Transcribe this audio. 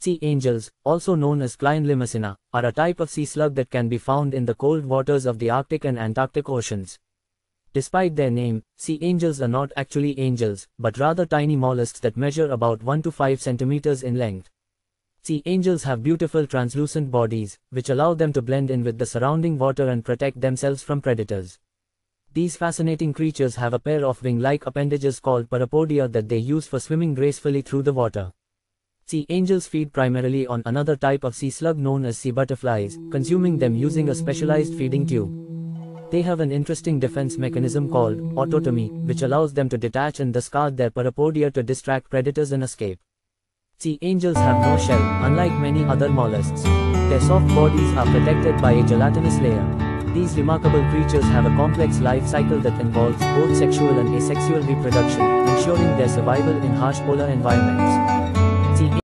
Sea angels, also known as Clione limacina, are a type of sea slug that can be found in the cold waters of the Arctic and Antarctic oceans. Despite their name, sea angels are not actually angels, but rather tiny mollusks that measure about 1 to 5 centimeters in length. Sea angels have beautiful translucent bodies, which allow them to blend in with the surrounding water and protect themselves from predators. These fascinating creatures have a pair of wing-like appendages called parapodia that they use for swimming gracefully through the water. Sea angels feed primarily on another type of sea slug known as sea butterflies, consuming them using a specialized feeding tube. They have an interesting defense mechanism called autotomy, which allows them to detach and discard their parapodia to distract predators and escape. Sea angels have no shell, unlike many other mollusks. Their soft bodies are protected by a gelatinous layer. These remarkable creatures have a complex life cycle that involves both sexual and asexual reproduction, ensuring their survival in harsh polar environments.